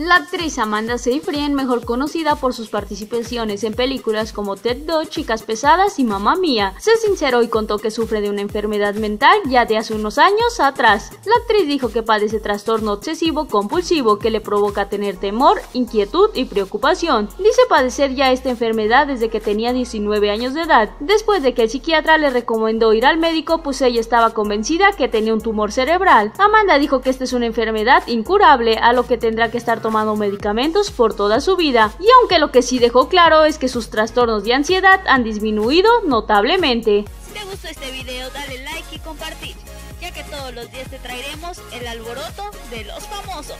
La actriz Amanda Seyfried, mejor conocida por sus participaciones en películas como Ted Do, Chicas pesadas y Mamá Mía, se sinceró y contó que sufre de una enfermedad mental ya de hace unos años atrás. La actriz dijo que padece trastorno obsesivo compulsivo que le provoca tener temor, inquietud y preocupación. Dice padecer ya esta enfermedad desde que tenía 19 años de edad, después de que el psiquiatra le recomendó ir al médico, pues ella estaba convencida que tenía un tumor cerebral. Amanda dijo que esta es una enfermedad incurable, a lo que tendrá que estar tomando medicamentos por toda su vida, y aunque lo que sí dejó claro es que sus trastornos de ansiedad han disminuido notablemente. Si te gustó este video, dale like y compartir, ya que todos los días te traeremos el alboroto de los famosos.